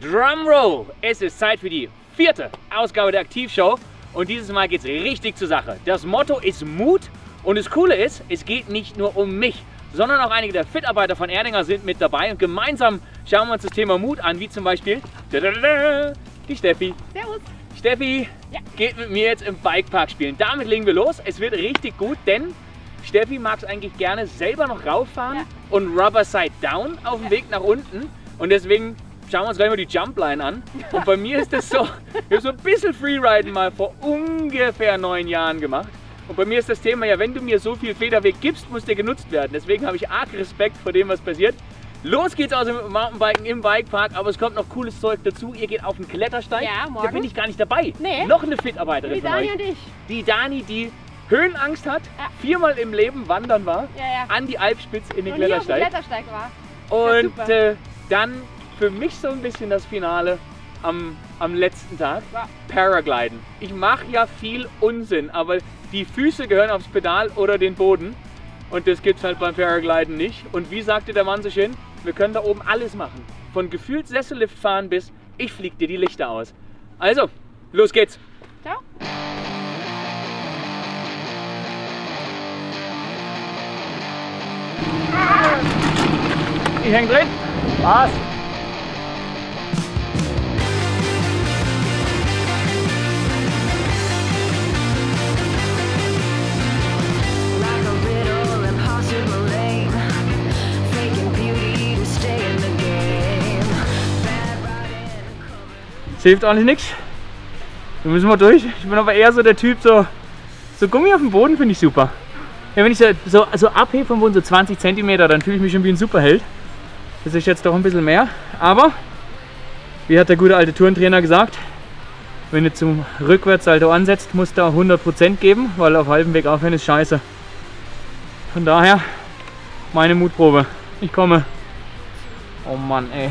Drumroll! Es ist Zeit für die 4. Ausgabe der Aktivshow und dieses Mal geht's richtig zur Sache. Das Motto ist Mut und das Coole ist, es geht nicht nur um mich, sondern auch einige der Mitarbeiter von Erdinger sind mit dabei und gemeinsam schauen wir uns das Thema Mut an, wie zum Beispiel die Steffi. Servus! Steffi geht mit mir jetzt im Bikepark spielen. Damit legen wir los. Es wird richtig gut, denn Steffi mag es eigentlich gerne selber noch rauffahren und Rubber Side Down auf dem Weg nach unten. Und deswegen schauen wir uns gleich mal die Jumpline an. Und bei mir ist das so, ich habe so ein bisschen Freeriden mal vor ungefähr 9 Jahren gemacht. Und bei mir ist das Thema ja, wenn du mir so viel Federweg gibst, muss der genutzt werden. Deswegen habe ich arg Respekt vor dem, was passiert. Los geht's also mit dem Mountainbiken im Bikepark, aber es kommt noch cooles Zeug dazu. Ihr geht auf den Klettersteig. Ja, morgen. Da bin ich gar nicht dabei. Nee. Noch eine Mitarbeiterin von euch. Die Dani und ich. Die Dani, die Höhenangst hat, viermal im Leben wandern war, an die Alpspitz in den Klettersteig. Auf dem Klettersteig war. Und dann für mich so ein bisschen das Finale am letzten Tag, Paragliden. Ich mache ja viel Unsinn, aber die Füße gehören aufs Pedal oder den Boden. Und das gibt's halt beim Paragliden nicht. Und wie sagte der Mann so schön, wir können da oben alles machen. Von gefühlt Sessellift fahren bis ich flieg dir die Lichter aus. Also, los geht's. Ciao. Ich häng drin. Was? Das hilft eigentlich nichts. Da müssen wir durch. Ich bin aber eher so der Typ, so Gummi auf dem Boden finde ich super. Ja, wenn ich so abhebe vom Boden, so 20 cm, dann fühle ich mich schon wie ein Superheld. Das ist jetzt doch ein bisschen mehr. Aber, wie hat der gute alte Tourentrainer gesagt, wenn du zum Rückwärtssalto ansetzt, musst du 100% geben, weil auf halbem Weg aufhören ist scheiße. Von daher, meine Mutprobe. Ich komme. Oh Mann, ey.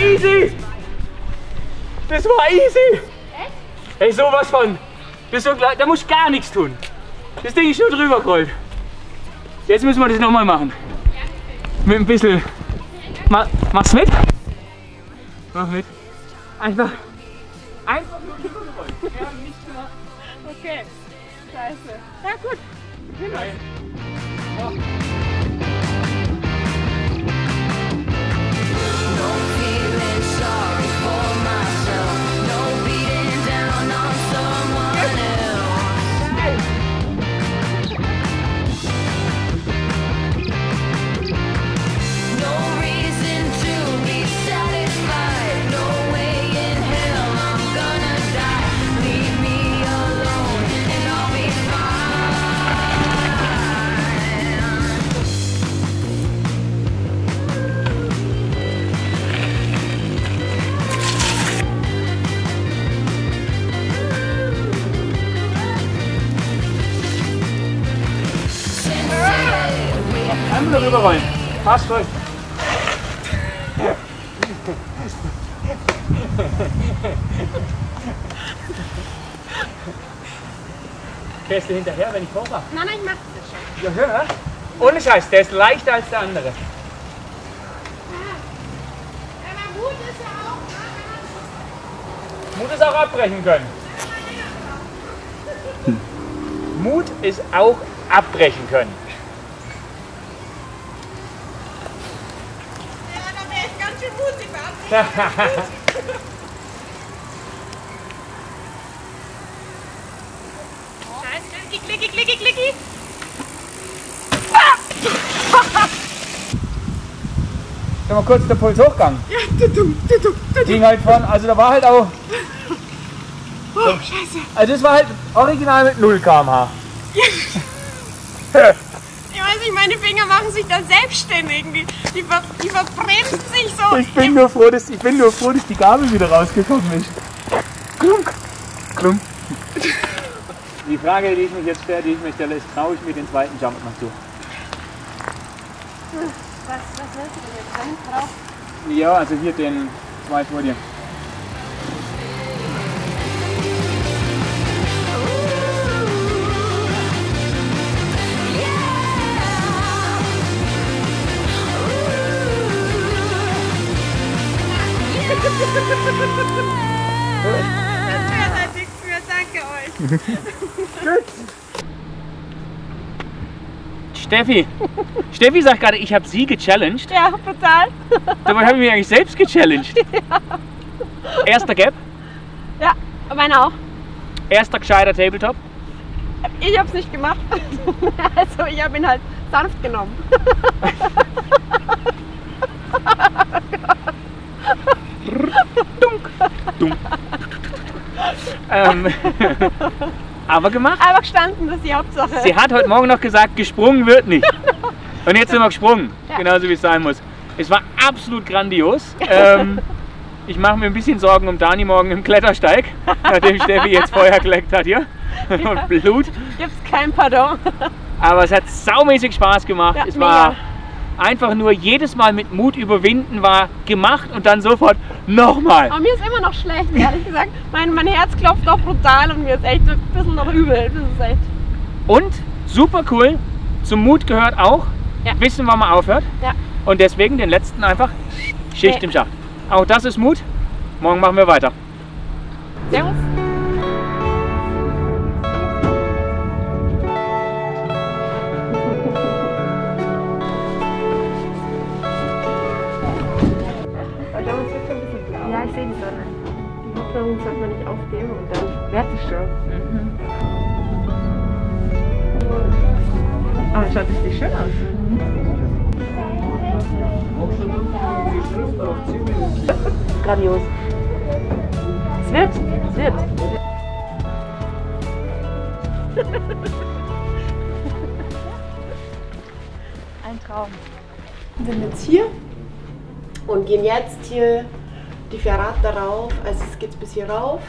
Easy! Das war easy! Echt? Ey, sowas von! Das ist so, da muss ich gar nichts tun. Das Ding ist nur drüber gerollt. Jetzt müssen wir das nochmal machen. Mit ein bisschen. Mach's mit? Mach mit. Einfach nur drüber gerollt. Wir haben nichts gemacht. Okay. Scheiße. Ja, gut. Hände darüber rollen. Passt euch. Fährst du hinterher, wenn ich vorfahre? Nein, ich mach das schon. Ja, hör. Ohne Scheiß, der ist leichter als der andere. Ja. Aber Mut ist ja auch. Mut ist auch abbrechen können. Mut ist auch abbrechen können. Klicki, klicki, klicki, klicki. Da mal kurz der Puls hochgegangen. Ja, du. Ging halt von, also da war halt auch. Oh, scheiße. Also das war halt original mit 0 km/h. Ja. Ich weiß nicht, meine Finger machen sich dann selbstständig. Die verbremsen sich so. Ich bin nur froh, dass die Gabel wieder rausgekommen ist. Klump, klump. Die Frage, die ich mich jetzt stelle, ist, traue ich mir den zweiten Jump noch zu? Was willst du denn jetzt sein? Drauf? Ja, also hier den 2 vor dir. Steffi. Steffi sagt gerade, ich habe sie gechallenged. Ja, total. Dabei habe ich mich eigentlich selbst gechallenged. Ja. Erster Gap. Ja, meine auch. Erster gescheiter Tabletop. Ich habe es nicht gemacht. Also ich habe ihn halt sanft genommen. Dunk. Dunk. Aber gemacht. Aber gestanden, das ist die Hauptsache. Sie hat heute Morgen noch gesagt, gesprungen wird nicht. Und jetzt sind wir gesprungen, ja. Genauso wie es sein muss. Es war absolut grandios. Ich mache mir ein bisschen Sorgen um Dani morgen im Klettersteig, nachdem Steffi jetzt Feuer geleckt hat hier. Ja. Und Blut. Gibt's kein Pardon. Aber es hat saumäßig Spaß gemacht. Ja, es war einfach nur jedes Mal mit Mut überwinden war gemacht und dann sofort nochmal. Aber mir ist immer noch schlecht, ehrlich gesagt. Mein Herz klopft doch brutal und mir ist echt ein bisschen noch übel. Das ist echt. Und super cool, zum Mut gehört auch, ja, wissen, wann man aufhört. Ja. Und deswegen den letzten einfach Schicht im Schacht. Auch das ist Mut. Morgen machen wir weiter. Servus. Sollte man nicht aufgeben und dann werde ich schon. Mhm. Aber es schaut richtig schön aus. Mhm. Grandios. Es wird, es wird. Ein Traum. Wir sind jetzt hier und gehen jetzt hier die Ferrata rauf, also es geht bis hier rauf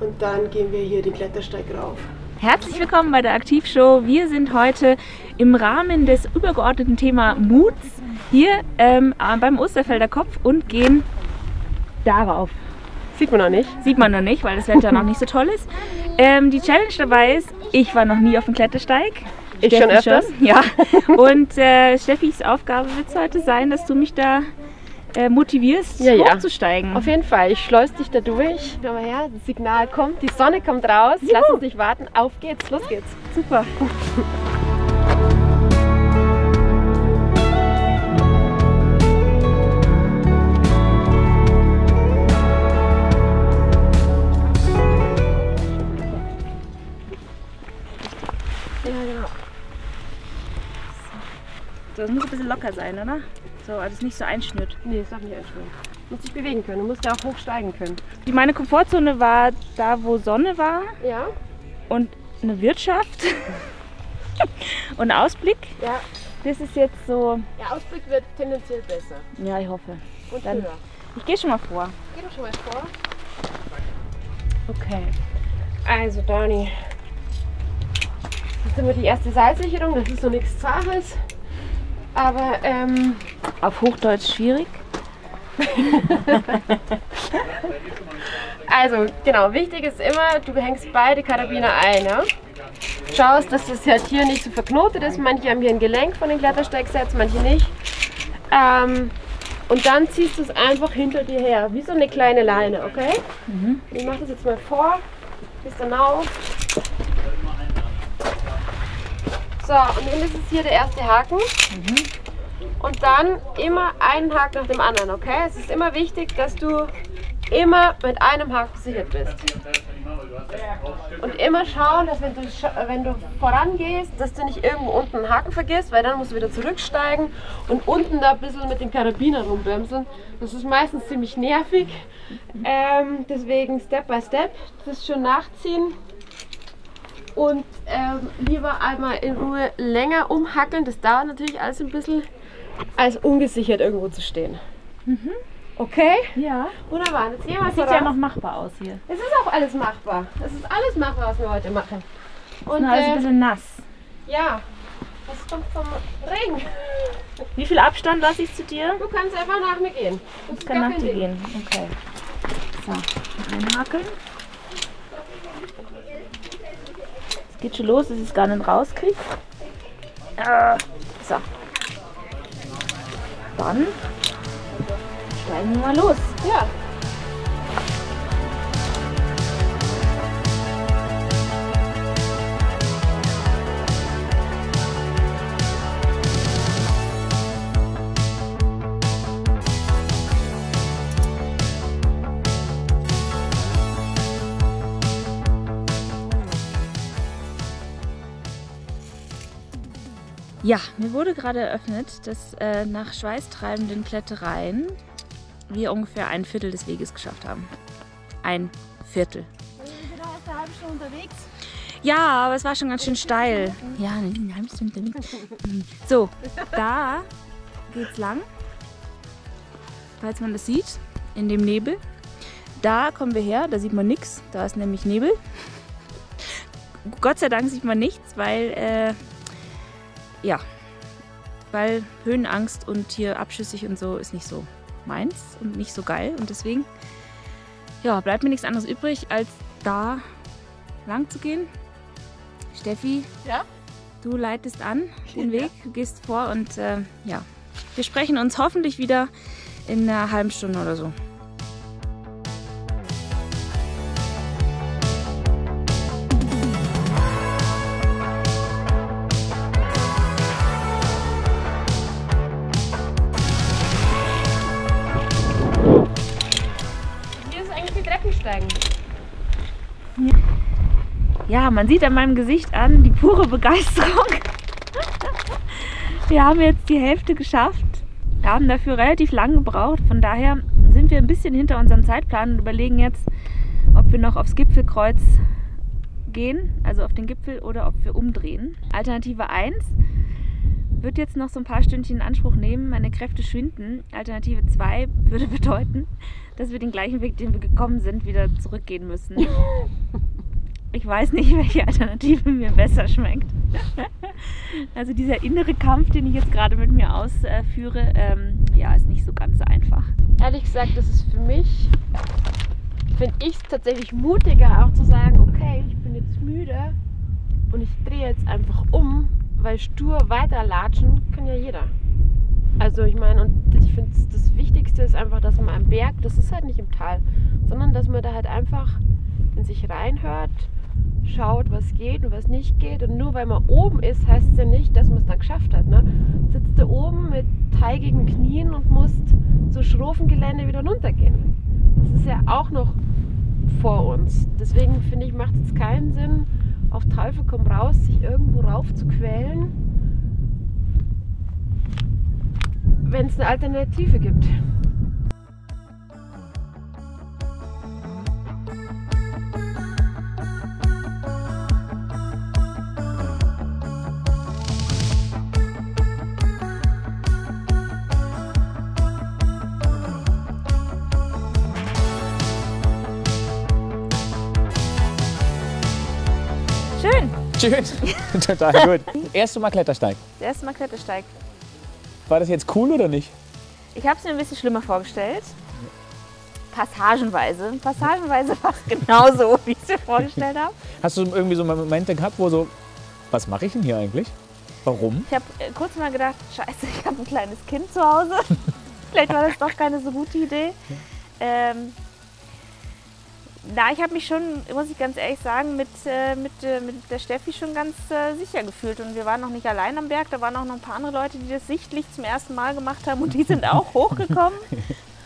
und dann gehen wir hier den Klettersteig rauf. Herzlich willkommen bei der Aktivshow. Wir sind heute im Rahmen des übergeordneten Thema Muts hier beim Osterfelder Kopf und gehen darauf. Sieht man noch nicht. Sieht man noch nicht, weil das Wetter noch nicht so toll ist. Die Challenge dabei ist, ich war noch nie auf dem Klettersteig. Ich Steffi schon öfters. Schon, ja. Und Steffis Aufgabe wird es heute sein, dass du mich da motivierst, ja, hochzusteigen. Ja. Auf jeden Fall, ich schleuse dich da durch. Schau mal her, das Signal kommt, die Sonne kommt raus. Juhu. Lass uns nicht warten, auf geht's, los geht's. Super. Ja, genau. So, das muss ein bisschen locker sein, oder? So, also nicht so einschnürt. Nee, das darf nicht einschnüren. Du musst dich bewegen können, du musst ja auch hochsteigen können. Meine Komfortzone war da, wo Sonne war. Ja. Und eine Wirtschaft. Und Ausblick. Ja. Das ist jetzt so... Ja, Ausblick wird tendenziell besser. Ja, ich hoffe. Und dann, ich gehe schon mal vor. Geh doch schon mal vor. Okay. Also, Dani. Jetzt haben wir die erste Seilsicherung, das ist so nichts Zahles. Aber auf Hochdeutsch schwierig. Also genau, wichtig ist immer, du hängst beide Karabiner ein. Ja? Schaust, dass das halt hier nicht so verknotet ist. Manche haben hier ein Gelenk von den Klettersteigsets, manche nicht. Und dann ziehst du es einfach hinter dir her, wie so eine kleine Leine, okay? Mhm. Ich mache das jetzt mal vor, gehst dann auf. So, und dann ist es hier der erste Haken. Mhm. Und dann immer einen Haken nach dem anderen, okay? Es ist immer wichtig, dass du immer mit einem Haken sichert bist. Und immer schauen, dass wenn du vorangehst, dass du nicht irgendwo unten einen Haken vergisst, weil dann musst du wieder zurücksteigen und unten da ein bisschen mit den Karabiner rumbämseln. Das ist meistens ziemlich nervig. Deswegen Step by Step, das ist schon nachziehen. Und lieber einmal in Ruhe länger umhackeln, das dauert natürlich alles ein bisschen, als ungesichert irgendwo zu stehen. Mhm. Okay? Ja. Wunderbar. Jetzt gehen wir das sieht ja noch machbar aus hier. Es ist auch alles machbar. Es ist alles machbar, was wir heute machen. Und nur alles ein bisschen nass. Ja. Das kommt vom Regen. Wie viel Abstand lasse ich zu dir? Du kannst einfach nach mir gehen. Ich kann nach dir gehen. Okay. So, einhakeln. Geht schon los, dass ich es gar nicht rauskriege. So. Dann steigen wir mal los. Ja. Ja, mir wurde gerade eröffnet, dass nach schweißtreibenden Klettereien wir ungefähr ein Viertel des Weges geschafft haben. Ein Viertel. Wir waren erst eine halbe Stunde unterwegs. Ja, aber es war schon ganz schön steil. Ja, eine halbe Stunde unterwegs. So, da geht's lang. Falls man das sieht, in dem Nebel. Da kommen wir her, da sieht man nichts. Da ist nämlich Nebel. Gott sei Dank sieht man nichts, weil ja, weil Höhenangst und hier abschüssig und so ist nicht so meins und nicht so geil. Und deswegen ja, bleibt mir nichts anderes übrig, als da lang zu gehen. Steffi, ja? Du leitest an den Weg, du gehst vor und ja, wir sprechen uns hoffentlich wieder in einer halben Stunde oder so. Ja, man sieht an meinem Gesicht an die pure Begeisterung. Wir haben jetzt die Hälfte geschafft. Wir haben dafür relativ lang gebraucht. Von daher sind wir ein bisschen hinter unserem Zeitplan und überlegen jetzt, ob wir noch aufs Gipfelkreuz gehen, also auf den Gipfel, oder ob wir umdrehen. Alternative 1 wird jetzt noch so ein paar Stündchen in Anspruch nehmen. Meine Kräfte schwinden. Alternative 2 würde bedeuten, dass wir den gleichen Weg, den wir gekommen sind, wieder zurückgehen müssen. Ich weiß nicht, welche Alternative mir besser schmeckt. Also dieser innere Kampf, den ich jetzt gerade mit mir ausführe, ja, ist nicht so ganz einfach. Ehrlich gesagt, das ist für mich, finde ich es tatsächlich mutiger, auch zu sagen, okay, ich bin jetzt müde und ich drehe jetzt einfach um, weil stur weiterlatschen kann ja jeder. Also ich meine, und ich finde, das Wichtigste ist einfach, dass man am Berg, das ist halt nicht im Tal, sondern dass man da halt einfach in sich reinhört, schaut, was geht und was nicht geht. Und nur weil man oben ist, heißt es ja nicht, dass man es dann geschafft hat. Ne? Sitzt du oben mit teigigen Knien und musst zu schroffem Gelände wieder runtergehen. Das ist ja auch noch vor uns. Deswegen finde ich, macht es keinen Sinn, auf Teufel komm raus, sich irgendwo rauf zu quälen, wenn es eine Alternative gibt. Schön, total gut. Das erste Mal Klettersteig. Das erste Mal Klettersteig. War das jetzt cool oder nicht? Ich habe es mir ein bisschen schlimmer vorgestellt. Passagenweise. Passagenweise war es genauso, wie ich es mir vorgestellt habe. Hast du irgendwie so Momente gehabt, wo so, was mache ich denn hier eigentlich? Warum? Ich habe kurz mal gedacht, scheiße, ich habe ein kleines Kind zu Hause. Vielleicht war das doch keine so gute Idee. Na, ich habe mich schon, muss ich ganz ehrlich sagen, mit der Steffi schon ganz sicher gefühlt. Und wir waren noch nicht allein am Berg, da waren auch noch ein paar andere Leute, die das sichtlich zum ersten Mal gemacht haben und die sind auch hochgekommen.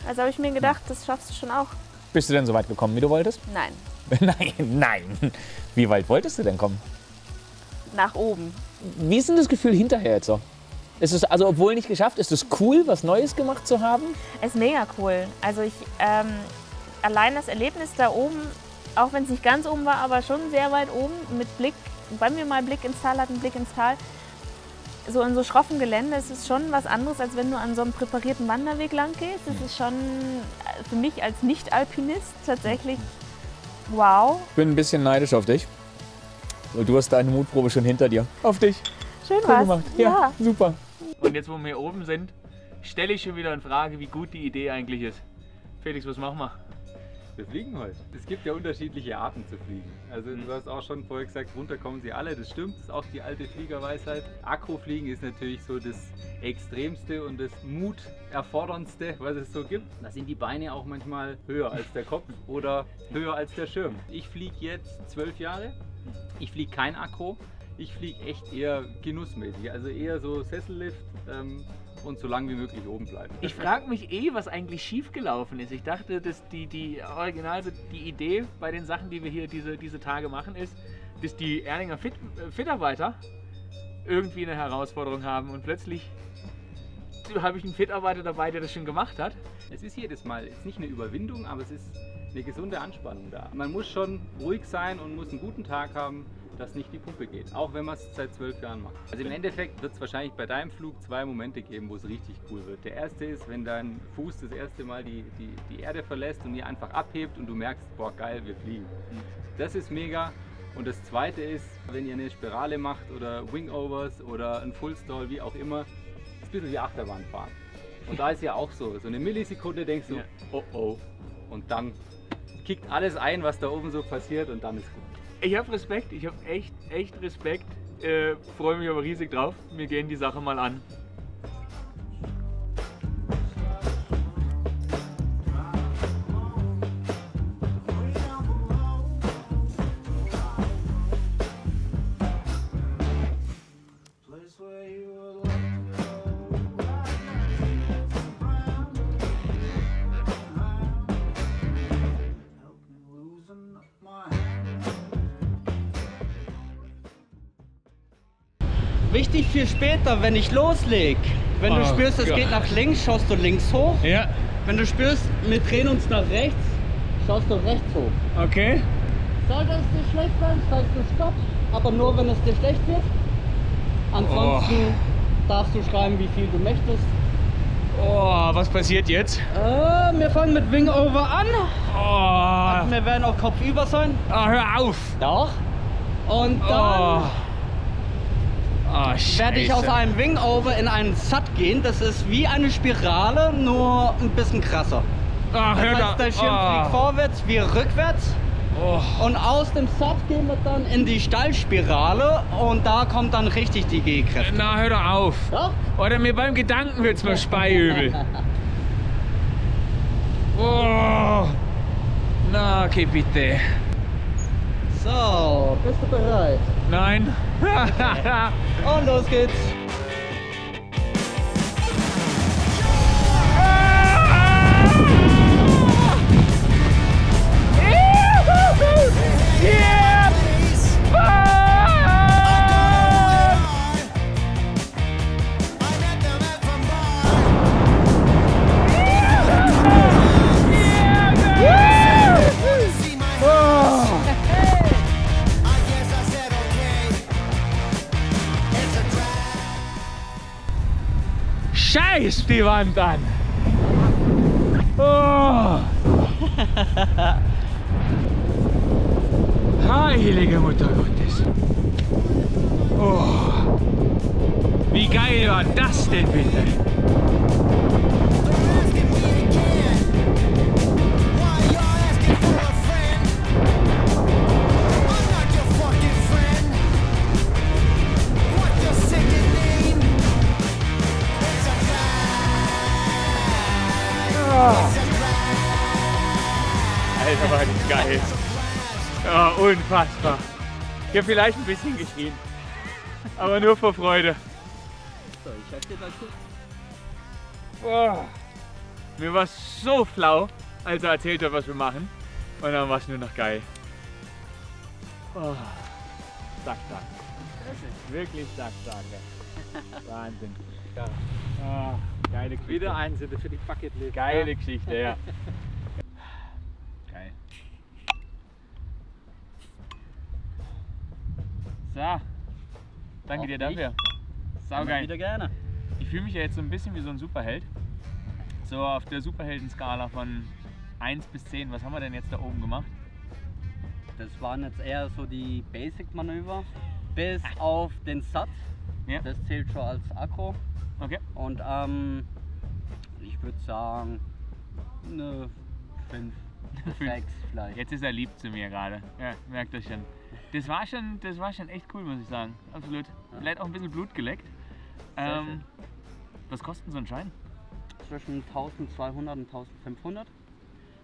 Also habe ich mir gedacht, das schaffst du schon auch. Bist du denn so weit gekommen, wie du wolltest? Nein. Nein. Wie weit wolltest du denn kommen? Nach oben. Wie ist denn das Gefühl hinterher jetzt so? Ist es, also obwohl nicht geschafft, ist es cool, was Neues gemacht zu haben? Es ist mega cool. Also ich... Allein das Erlebnis da oben, auch wenn es nicht ganz oben war, aber schon sehr weit oben, mit Blick, weil wir mal Blick ins Tal hatten, Blick ins Tal, so in so schroffem Gelände, es ist schon was anderes, als wenn du an so einem präparierten Wanderweg lang gehst. Das ist schon für mich als Nicht-Alpinist tatsächlich wow. Ich bin ein bisschen neidisch auf dich, weil du hast deine Mutprobe schon hinter dir. Auf dich. Schön cool war's. Gemacht. Ja, super. Und jetzt, wo wir hier oben sind, stelle ich schon wieder in Frage, wie gut die Idee eigentlich ist. Felix, was machen wir? Wir fliegen heute. Es gibt ja unterschiedliche Arten zu fliegen. Also du hast auch schon vorher gesagt, runter kommen sie alle. Das stimmt, das ist auch die alte Fliegerweisheit. Akrofliegen ist natürlich so das Extremste und das Muterforderndste, was es so gibt. Da sind die Beine auch manchmal höher als der Kopf oder höher als der Schirm. Ich fliege jetzt 12 Jahre. Ich fliege kein Akro. Ich fliege echt eher genussmäßig. Also eher so Sessellift. Und so lange wie möglich oben bleiben. Ich frage mich eh, was eigentlich schiefgelaufen ist. Ich dachte, dass die Idee bei den Sachen, die wir hier diese Tage machen, ist, dass die Erdinger Fitarbeiter irgendwie eine Herausforderung haben und plötzlich habe ich einen Mitarbeiter dabei, der das schon gemacht hat. Es ist jedes Mal, es ist nicht eine Überwindung, aber es ist eine gesunde Anspannung da. Man muss schon ruhig sein und muss einen guten Tag haben, dass nicht die Pumpe geht, auch wenn man es seit 12 Jahren macht. Also im Endeffekt wird es wahrscheinlich bei deinem Flug 2 Momente geben, wo es richtig cool wird. Der erste ist, wenn dein Fuß das erste Mal die Erde verlässt und die einfach abhebt und du merkst, boah geil, wir fliegen. Das ist mega. Und das zweite ist, wenn ihr eine Spirale macht oder Wingovers oder ein Fullstall, wie auch immer, ist ein bisschen wie Achterbahn fahren. Und da ist ja auch so, so eine Millisekunde denkst du, ja, oh oh, und dann kickt alles ein, was da oben so passiert und dann ist gut. Ich habe Respekt, ich habe echt Respekt, freue mich aber riesig drauf, wir gehen die Sache mal an. Wichtig viel später, wenn ich loslege. Wenn du spürst, es geht nach links, schaust du links hoch. Ja. Wenn du spürst, wir drehen uns nach rechts, schaust du rechts hoch. Okay. Sollte es dir schlecht werden, sagst du Stopp. Aber nur, wenn es dir schlecht wird. Ansonsten darfst du schreiben, wie viel du möchtest. Oh, was passiert jetzt? Wir fangen mit Wingover an. Oh. Und wir werden auch kopfüber sein. Oh, hör auf. Doch. Und dann... Oh, werde ich aus einem Wingover in einen Sat gehen. Das ist wie eine Spirale, nur ein bisschen krasser. Ach, das heißt, der Schirm fliegt vorwärts, wir rückwärts. Oh. Und aus dem Sat gehen wir dann in die Steilspirale und da kommt dann richtig die G-Kräfte. Na, hör doch auf. Doch? Oder mir beim Gedanken wird's mal speiübel. Oh. Na, okay, bitte. So, bist du bereit? Nein. Und los geht's. Scheiß die Wand an! Oh. Heilige Mutter Gottes! Oh. Wie geil war das denn bitte? Alter, war das geil. Oh, unfassbar. Ich habe vielleicht ein bisschen geschrien, aber nur vor Freude. So, ich halte das jetzt. Oh, mir war so flau, als er erzählt hat, was wir machen. Und dann war es nur noch geil. Oh, zack, zack. Wirklich zack, zack. Wahnsinn. Ja. Oh. Geile Geschichte. Wieder einsetzen für die Bucketlist. Geile Geschichte, ja. Geil. So, danke dir dafür. Saugeil. Wieder gerne. Ich fühle mich ja jetzt so ein bisschen wie so ein Superheld. So auf der Superheldenskala von 1 bis 10, was haben wir denn jetzt da oben gemacht? Das waren jetzt eher so die Basic-Manöver, bis auf den Satz. Ja. Das zählt schon als Akro. Okay. Und ich würde sagen, eine 5, 6 vielleicht. Jetzt ist er lieb zu mir gerade. Ja, merkt das schon. Das war schon echt cool, muss ich sagen. Absolut. Ja. Vielleicht auch ein bisschen Blut geleckt. Was kostet so ein Schein? Zwischen 1200 und 1500.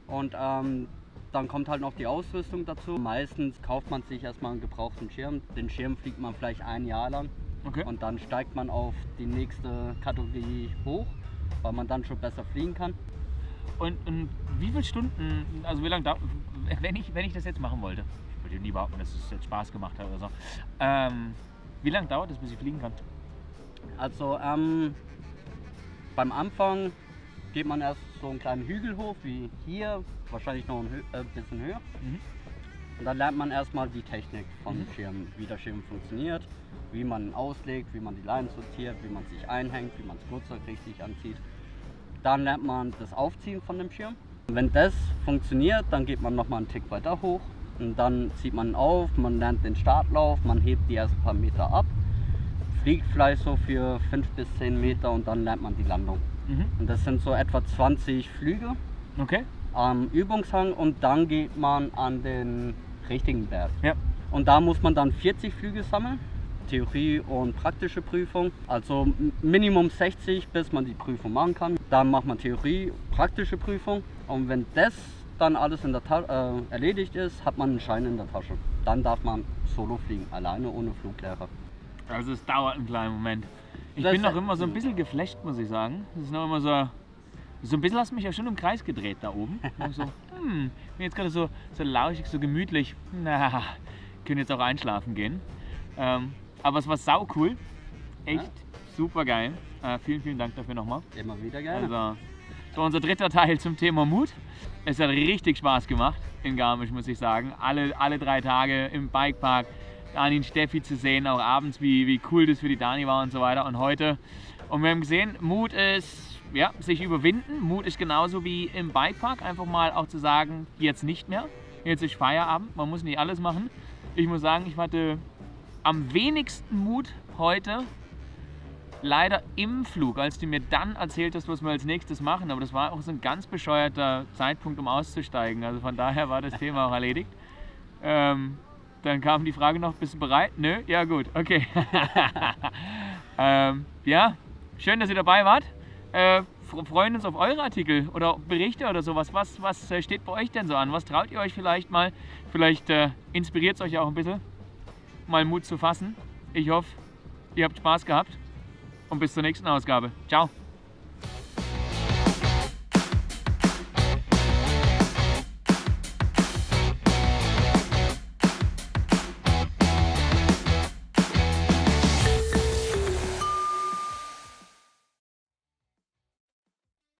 Und dann kommt halt noch die Ausrüstung dazu. Meistens kauft man sich erstmal einen gebrauchten Schirm. Den Schirm fliegt man vielleicht ein Jahr lang. Okay. Und dann steigt man auf die nächste Kategorie hoch, weil man dann schon besser fliegen kann. Und wie viele Stunden, also wie lange dauert, wenn ich das jetzt machen wollte, ich würde nie behaupten, dass es jetzt Spaß gemacht hat oder so, Wie lange dauert es, bis ich fliegen kann? Also beim Anfang geht man erst so einen kleinen Hügel hoch, wie hier, wahrscheinlich noch ein bisschen höher. Mhm. Und dann lernt man erstmal die Technik von dem Schirm, wie der Schirm funktioniert, wie man ihn auslegt, wie man die Leinen sortiert, wie man sich einhängt, wie man das Flugzeug richtig anzieht. Dann lernt man das Aufziehen von dem Schirm. Wenn das funktioniert, dann geht man nochmal einen Tick weiter hoch und dann zieht man auf, man lernt den Startlauf, man hebt die ersten paar Meter ab, fliegt vielleicht so für 5 bis 10 Meter und dann lernt man die Landung. Mhm. Und das sind so etwa 20 Flüge am Übungshang und dann geht man an den richtigen Berg. Ja. Und da muss man dann 40 Flüge sammeln, Theorie und praktische Prüfung, also Minimum 60, bis man die Prüfung machen kann. Dann macht man Theorie, praktische Prüfung und wenn das dann alles in der erledigt ist, hat man einen Schein in der Tasche. Dann darf man solo fliegen, alleine ohne Fluglehrer. Also es dauert einen kleinen Moment. Ich bin noch immer so ein bisschen geflasht, muss ich sagen. Das ist noch immer so... So ein bisschen hast du mich ja schon im Kreis gedreht da oben. So, bin jetzt gerade so lauschig, so gemütlich. Na, können jetzt auch einschlafen gehen. Aber es war sau cool. Echt super geil. Vielen, vielen Dank dafür nochmal. Immer wieder gerne. Also, das war unser dritter Teil zum Thema Mut. Es hat richtig Spaß gemacht in Garmisch, muss ich sagen. Alle 3 Tage im Bikepark. Dani und Steffi zu sehen, auch abends, wie cool das für die Dani war und so weiter. Und heute. Und wir haben gesehen, Mut ist... Ja, sich überwinden. Mut ist genauso wie im Bikepark, einfach mal auch zu sagen, jetzt nicht mehr, jetzt ist Feierabend, man muss nicht alles machen. Ich muss sagen, ich hatte am wenigsten Mut heute leider im Flug, als du mir dann erzählt hast, was wir als nächstes machen, aber das war auch so ein ganz bescheuerter Zeitpunkt, um auszusteigen, also von daher war das Thema auch erledigt. Dann kam die Frage noch, bist du bereit? Nö? Ja gut, okay. Ja, schön, dass ihr dabei wart. Freuen uns auf eure Artikel oder Berichte oder sowas. Was steht bei euch denn so an? Was traut ihr euch vielleicht mal? Vielleicht inspiriert es euch auch ein bisschen, mal Mut zu fassen. Ich hoffe, ihr habt Spaß gehabt und bis zur nächsten Ausgabe. Ciao!